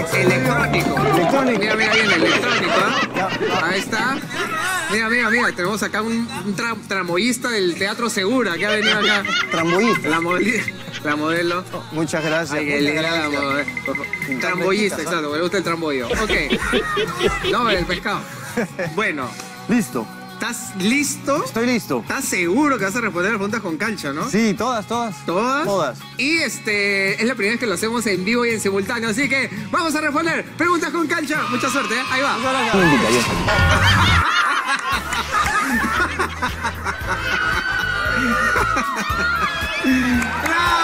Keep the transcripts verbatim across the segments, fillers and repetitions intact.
Electrónico. Electrónico. Mira, mira, bien, electrónico, ¿eh? Ahí está. Mira, mira, mira, tenemos acá un, un tra tramoyista del Teatro Segura que ha venido acá. Tramoyista. La, la modelo. Oh, muchas gracias. Ay, muchas gracias. La tramboyista, exacto, me gusta el trambollo. Ok. No, el pescado. Bueno. Listo. ¿Estás listo? Estoy listo. ¿Estás seguro que vas a responder las preguntas con cancha, no? Sí, todas, todas. ¿Todas? Todas. Y este es la primera vez que lo hacemos en vivo y en simultáneo, así que vamos a responder preguntas con cancha. Mucha suerte, ¿eh? Ahí va. ¡Bravo!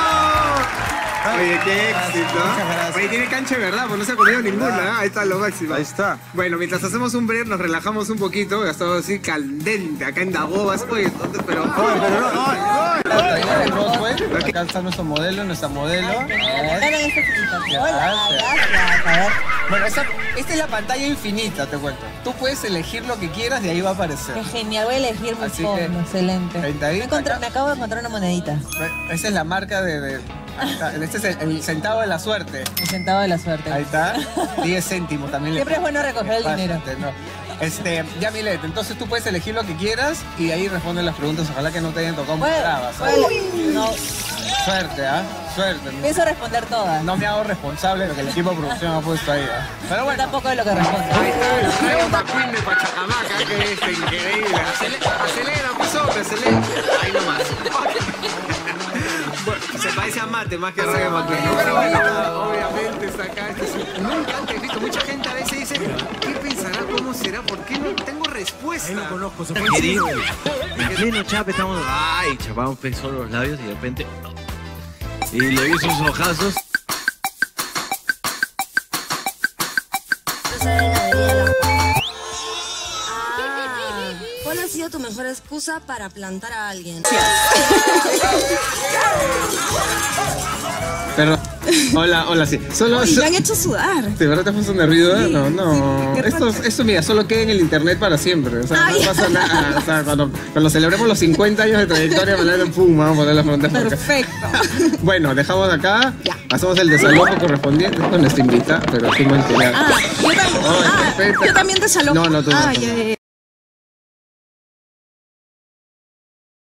Oye, qué éxito. Muchas gracias. Oye, tiene cancha de verdad, pues no se ha comido ninguna, ¿eh? Ahí está lo máximo. Ahí está. Bueno, mientras hacemos un break, nos relajamos un poquito. Ha estado así candente, acá en Dagobas, oye, pero... ¡Oye, pero no! ¡Oye, oye! Oye. Acá está nuestro modelo, nuestra modelo. Hola, gracias. A ver. Bueno, esta, esta es la pantalla infinita, te cuento. Tú puedes elegir lo que quieras y ahí va a aparecer. Qué genial, voy a elegir mi fondo, que, excelente. Me, encontré, me acabo de encontrar una monedita. Esa es la marca de... de este es el, el centavo de la suerte. El centavo de la suerte. Ahí está, diez céntimos también. Siempre es bueno recoger el Pásate, dinero. No. Este, ya Milet, entonces tú puedes elegir lo que quieras y ahí responden las preguntas. Ojalá que no te hayan tocado muchas trabas. No. Suerte, ¿ah? ¿eh? Suerte. Pienso responder todas. No me hago responsable de lo que el equipo de producción ha puesto ahí, ¿eh? Pero bueno. Yo tampoco es lo que respondo. Ahí está, trae un pacuín de Pachacamaca, que es increíble. Acelera, acelera, pues hombre, acelera. Ahí nomás. Se parece a mate más que a reggae McQueen. Pero bueno, obviamente está acá. Nunca antes visto. Mucha gente a veces dice, ¿qué pensará? ¿Cómo será? ¿Por qué no tengo respuesta? Ahí lo conozco, se fue querido. En pleno chap estamos... Ay, chapamos peso los labios y de repente... Y le vi sus ojazos. ¿Cuál ha sido tu mejor excusa para plantar a alguien? Perdón. Hola, hola, sí. Solo, Uy, so... me han hecho sudar. ¿De verdad te puso nervioso? Sí, no, no. Sí, esto, esto, mira, solo queda en el internet para siempre. O sea, Ay. no pasa nada. O sea, cuando, cuando celebremos los cincuenta años de trayectoria, pum, vamos a poner las preguntas. Perfecto. Bueno, dejamos acá. Ya. Hacemos el desalojo correspondiente con nuestra invita, pero sí me enteré. Ah, yo también. Oh, ah, yo también desalojo. No, no, tú. Ah, no, tú. Ya, ya, ya.